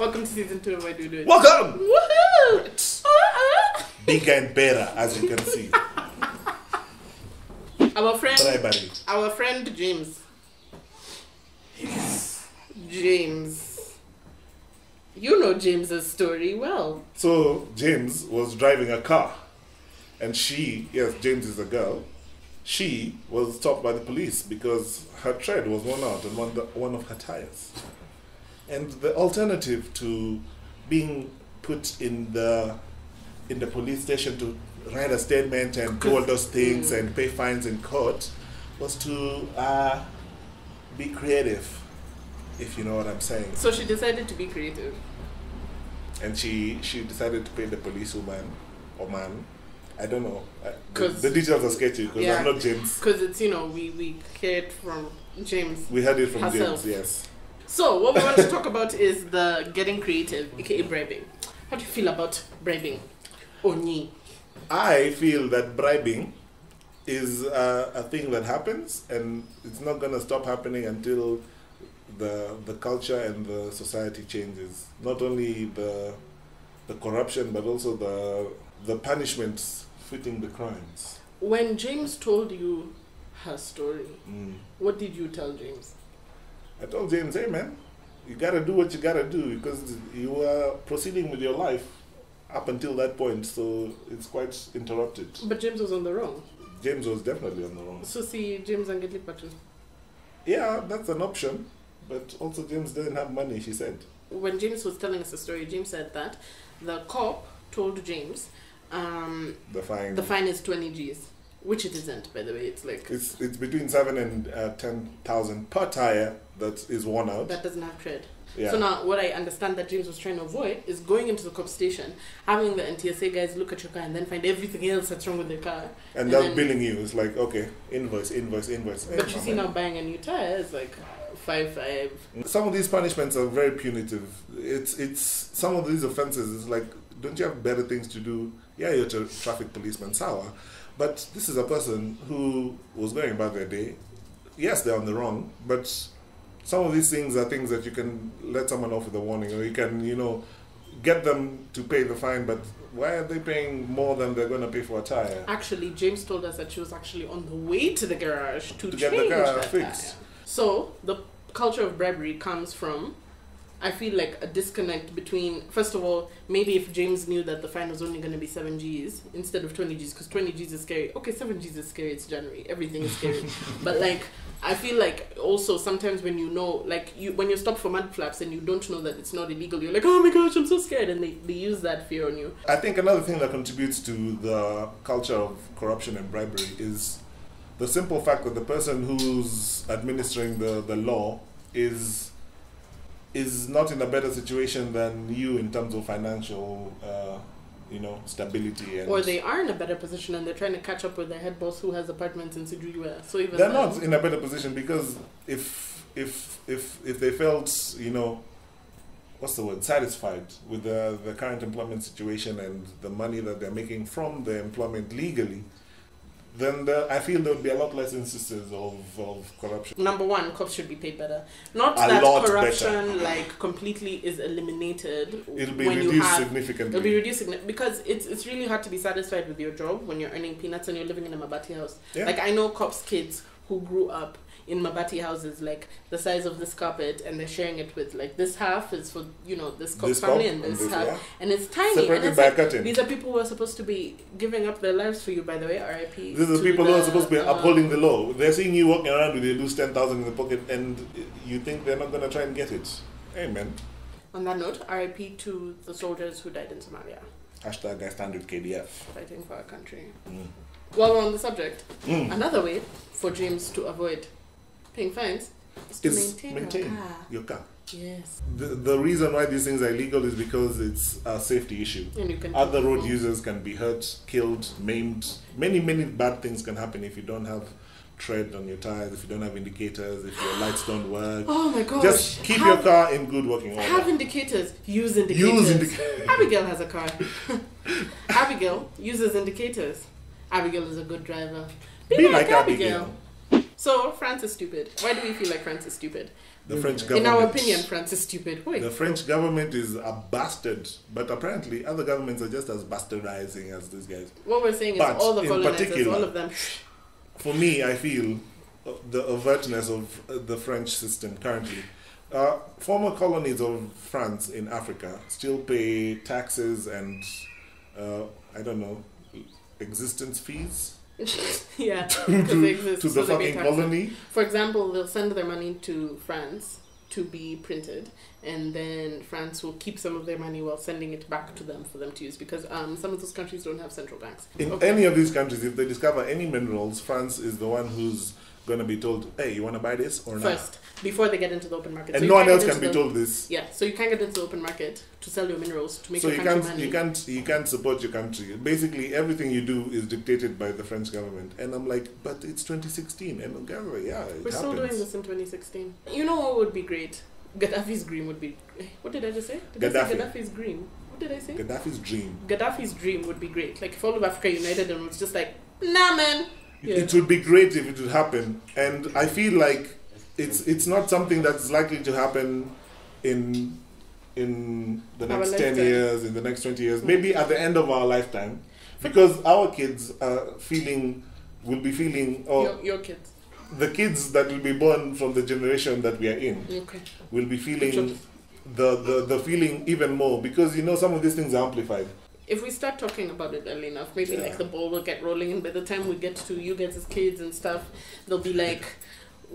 Welcome to season 2 of I Do It. Welcome! Woohoo! Bigger and better, as you can see. Our friend James. Yes. James. You know James's story well. So James was driving a car, and James is a girl. She was stopped by the police because her tread was worn out on one of her tires. And the alternative to being put in the police station to write a statement and do all those things and pay fines in court was to be creative, if you know what I'm saying. So she decided to be creative. And she decided to pay the policewoman or man. I don't know. The details are sketchy because I'm not James. Because it's, we heard from James. We heard it from herself. James, yes. So what we want to talk about is the getting creative, aka bribing. How do you feel about bribing? Oni. I feel that bribing is a thing that happens, and it's not going to stop happening until the culture and the society changes. Not only the corruption, but also the punishments fitting the crimes. When James told you her story, what did you tell James? I told James, hey man, you gotta do what you gotta do because you are proceeding with your life up until that point, so it's quite interrupted. But James was on the wrong. James was definitely on the wrong. So see, James and Giddy Patrick. Yeah, that's an option, but also James didn't have money, she said. When James was telling us the story, James said that the cop told James the fine is 20 G's, which it isn't, by the way. It's like... It's between 7 and 10,000 per tire that is worn out. That doesn't have tread. Yeah. So now what I understand that James was trying to avoid is going into the cop station, having the NTSA guys look at your car and then find everything else that's wrong with the car. And they're billing you. It's like, okay, invoice. But you see now buying a new tire is like 5,500. Some of these punishments are very punitive. It's some of these offenses is like, don't you have better things to do? Yeah, you're a traffic policeman, sour. But this is a person who was going about their day. Yes, they're on the wrong, but some of these things are things that you can let someone off with a warning, or you can, get them to pay the fine, but why are they paying more than they're going to pay for a tire? Actually, James told us that she was actually on the way to the garage to get the car fixed. Tire. So, the culture of bribery comes from, I feel like, a disconnect between, first of all, maybe if James knew that the fine was only going to be 7 Gs instead of 20 Gs, because 20 Gs is scary. Okay, 7 Gs is scary, it's January, everything is scary. But like, I feel like also sometimes when when you're stopped for mud flaps and you don't know that it's not illegal, you're like, oh my gosh, I'm so scared, and they use that fear on you. I think another thing that contributes to the culture of corruption and bribery is the simple fact that the person who's administering the law is not in a better situation than you in terms of financial, stability. Or they are in a better position and they're trying to catch up with their head boss who has apartments in Sidriwa. So even they're not in a better position because if they felt, satisfied with the current employment situation and the money that they're making from their employment legally, then I feel there would be a lot less instances of corruption. Number one, cops should be paid better. Not that corruption better. Like completely is eliminated. It'll be reduced significantly. It'll be reduced because it's really hard to be satisfied with your job when you're earning peanuts and you're living in a mabati house. Yeah. Like I know cops' kids who grew up in mabati houses like the size of this carpet, and they're sharing it with like this half is for this cop's family and this half, yeah. And it's tiny. Separated and by curtain. These are people who are supposed to be giving up their lives for you. By the way, R.I.P. These are people who are supposed to be upholding the law. They're seeing you walking around with your loose 10,000 in the pocket, and you think they're not gonna try and get it. Amen. On that note, R.I.P. to the soldiers who died in Somalia. # I stand with KDF. Fighting for our country. While we're on the subject, another way for James to avoid paying fines is to maintain your car. Yes. The reason why these things are illegal is because it's a safety issue. And you can other road users can be hurt, killed, maimed. Many, many bad things can happen if you don't have tread on your tires, if you don't have indicators, if your lights don't work. Oh my gosh. Just keep your car in good working order. Have indicators. Use indicators. Abigail has a car. Abigail uses indicators. Abigail is a good driver. Be like Abigail. So France is stupid. Why do we feel like France is stupid? The French government. In our opinion, France is stupid. Wait. The French government is a bastard, but apparently other governments are just as bastardizing as these guys. What we're saying is all the colonizers, all of them. For me, I feel the overtness of the French system currently. Former colonies of France in Africa still pay taxes and, I don't know, existence fees. Yeah, to the fucking colony. For example, they'll send their money to France to be printed, and then France will keep some of their money while sending it back to them for them to use, because some of those countries don't have central banks. In any of these countries, if they discover any minerals, France is the one who's going to be told, hey, you want to buy this or not? First, before they get into the open market. And so no one else can be told this. Yeah, so you can't get into the open market to sell your minerals to make your country money. So you can't support your country. Basically, everything you do is dictated by the French government. And I'm like, but it's 2016. And yeah, we're still doing this in 2016. You know what would be great? Gaddafi's dream would be... What did I just say? Did I say Gaddafi's dream? What did I say? Gaddafi's dream. Gaddafi's dream would be great. Like if all of Africa united and was just like, nah, man. Yeah. It would be great if it would happen, and I feel like it's not something that's likely to happen in the next 10 years, in the next 20 years, maybe at the end of our lifetime, because our kids are will be feeling your kids, the kids that will be born from the generation that we are in, will be feeling the feeling even more, because you know some of these things are amplified. If we start talking about it early enough, maybe like the ball will get rolling, and by the time we get to you guys as kids and stuff, they'll be like,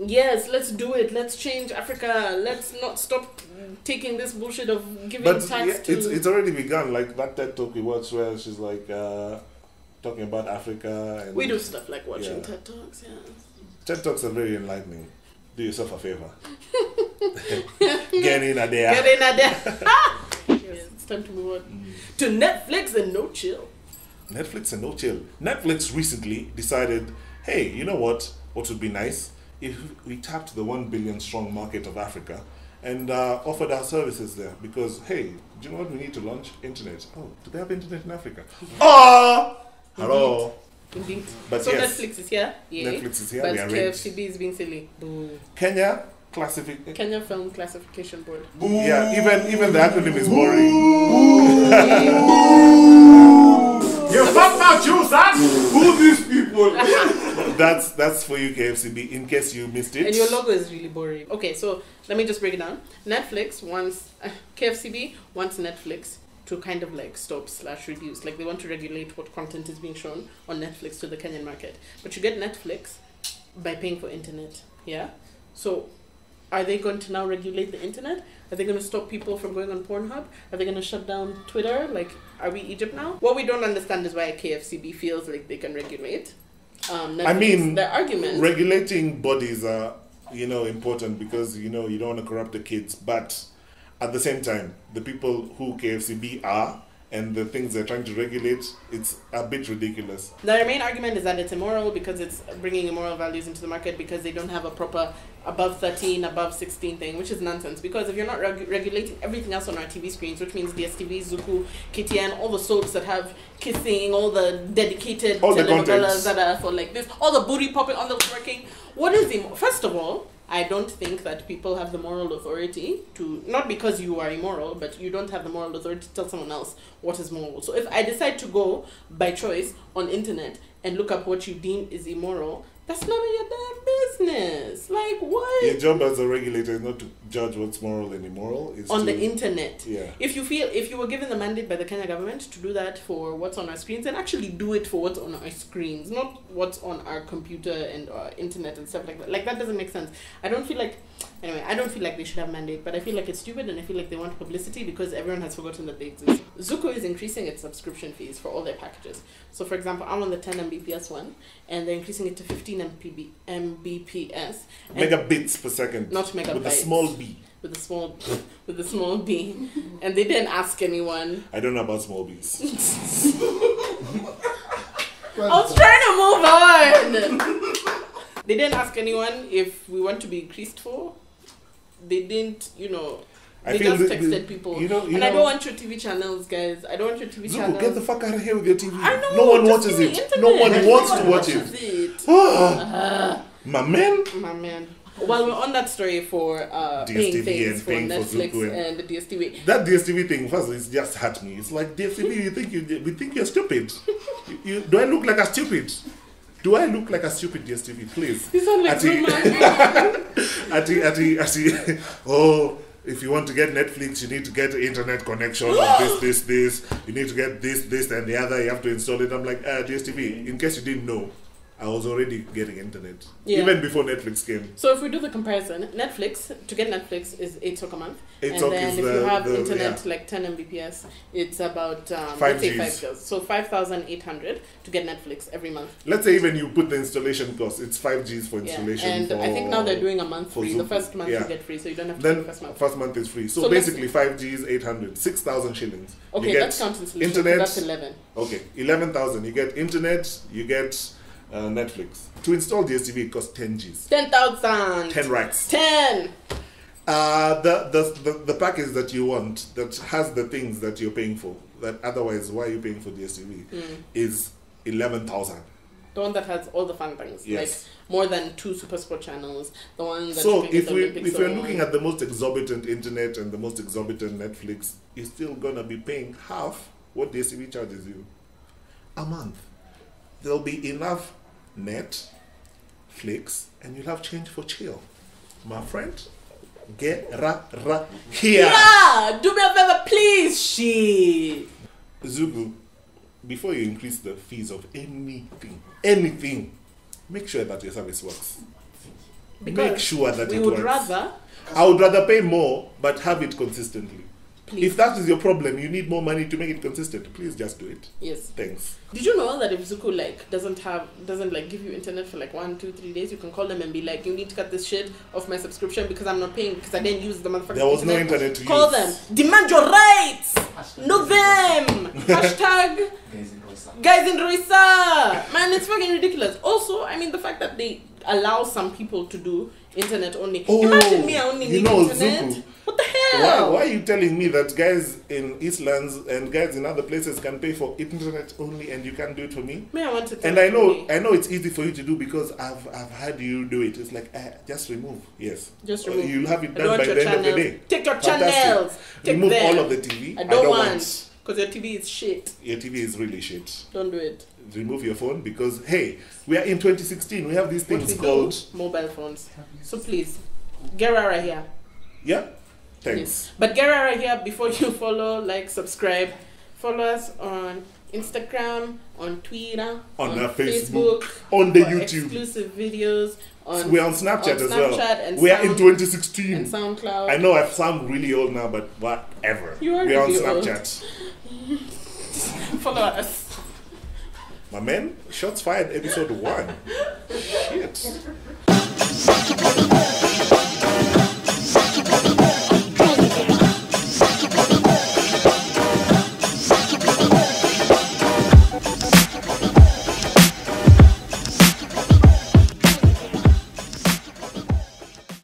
yes, let's do it, let's change Africa, let's not stop taking this bullshit of giving tax to... It's already begun, like that TED Talk we watched where she's like talking about Africa. And we do stuff like watching TED Talks, TED Talks are very enlightening. Do yourself a favor. Get in a day. Get in a day. Time to move on to Netflix and no chill. Netflix and no chill. Netflix recently decided, hey, you know what would be nice if we tapped the 1 billion strong market of Africa and offered our services there, because hey, do you know what we need to launch? Internet. Oh, do they have internet in Africa? Oh, hello. Indeed. But so yes, Netflix is here. Yeah. Netflix is here. But we are KFCB is being silly. Boo. Kenya Film Classification Board. Ooh. Yeah, even the acronym is boring. You fucked out, you son! Who these people? That's for you, KFCB, in case you missed it. And your logo is really boring. Okay, so let me just break it down. Netflix wants KFCB wants Netflix to kind of like stop/reduce. Like they want to regulate what content is being shown on Netflix to the Kenyan market. But you get Netflix by paying for internet. Yeah. So are they going to now regulate the internet? Are they going to stop people from going on Pornhub? Are they going to shut down Twitter? Like, are we Egypt now? What we don't understand is why KFCB feels like they can regulate. I mean, their argument. Regulating bodies are, you know, important because, you know, you don't want to corrupt the kids. But at the same time, the people who KFCB are and the things they're trying to regulate, it's a bit ridiculous. Their main argument is that it's immoral because it's bringing immoral values into the market because they don't have a proper above 13, above 16 thing, which is nonsense. Because if you're not regulating everything else on our TV screens, which means DSTV, Zuku, KTN, all the soaps that have kissing, all the dedicated telenovelas that are for like this, all the booty popping, all the twerking, what is immoral? First of all, I don't think that people have the moral authority to, not because you are immoral, but you don't have the moral authority to tell someone else what is moral. So if I decide to go by choice on internet and look up what you deem is immoral, that's none of your damn business. Like what? Your job as a regulator is not to judge what's moral and immoral. It's on the internet. Yeah. If you were given the mandate by the Kenya government to do that for what's on our screens, then actually do it for what's on our screens, not what's on our computer and our internet and stuff like that. Like that doesn't make sense. I don't feel like I don't feel like they should have a mandate, but I feel like it's stupid and I feel like they want publicity because everyone has forgotten that they exist. Zuku is increasing its subscription fees for all their packages. So for example, I'm on the 10 Mbps one and they're increasing it to 15 Mbps. Megabits per second. Not megabytes. With a small b. With a small b. And they didn't ask anyone. I don't know about small b's. I was trying to move on. They didn't ask anyone if we want to be increased for. They didn't, you know. They just texted people. You know, I don't want your TV channels, guys. I don't want your TV channels. Get the fuck out of here with your TV. I know, no one watches it. No one wants to watch it. My man. While we're on that story for paying things for Netflix for and the DSTV. That DSTV thing, first, it just hurt me. It's like, DSTV, we think you're stupid. Do I look like a stupid? Do I look like a stupid DSTV? Please. You sound like Ati, oh, if you want to get Netflix, you need to get internet connection of this. You need to get this, and the other. You have to install it. I'm like, DSTV, in case you didn't know, I was already getting internet, even before Netflix came. So if we do the comparison, to get Netflix is 8 SOK a month. And then if you have internet like 10 Mbps, it's about, let's say 5 Gs. So 5,800 to get Netflix every month. Let's say even you put the installation cost, it's 5 Gs for installation. And I think now they're doing a month free. The first month you get free, so you don't have to do the first month. First month is free. So basically 5 Gs, 800, 6,000 shillings. Okay, that's counting installation. Internet, that's 11. Okay, 11,000. You get internet, you get... Netflix. To install DSTV, it costs 10 Gs. 10,000. 10 racks. 10. The package that you want that has the things that you're paying for, that otherwise why are you paying for DSTV, is 11,000. The one that has all the fun things. Yes. Like more than 2 super sport channels. The one that so if you're looking at the most exorbitant internet and the most exorbitant Netflix, you're still gonna be paying half what DSTV charges you a month. There'll be enough Netflix, and you'll have change for chill. My friend, get here. Yeah, do me a favor, please. Zugu, before you increase the fees of anything, make sure that your service works. Because make sure that it works. I would rather pay more, but have it consistently. Please. If that is your problem, you need more money to make it consistent. Please just do it. Yes. Thanks. Did you know that if Zuku doesn't give you internet for 1, 2, 3 days, you can call them and be like, you need to cut this shit off my subscription because I'm not paying because I didn't use the motherfucking internet. No internet to call use. Them. Demand your rights. Hashtag know them. Hashtag guys in Roysa. Man, it's fucking ridiculous. Also, I mean the fact that they allow some people to do internet only. Oh, imagine me, I only need internet. Zuku. What the hell? Why are you telling me that guys in Eastlands and guys in other places can pay for internet only and you can't do it for me? Me, I want to. And I know it's easy for you to do because I've had you do it. It's like just remove. Yes. Just remove. You'll have it done by the end of the day. Take your channels. Remove all of the TV. I don't want. Because your TV is shit. Your TV is really shit. Don't do it. Remove your phone because hey, we are in 2016. We have these things called mobile phones. So please, get right here. Yeah. Thanks. Yes. But get right here before you follow, subscribe. Follow us on Instagram, on Twitter, on our Facebook, on the YouTube. Exclusive videos. We're on Snapchat as well. We're in 2016. And SoundCloud. I know I sound really old now, but whatever. We're on Snapchat. Follow us. My man, shots fired episode 1. Shit.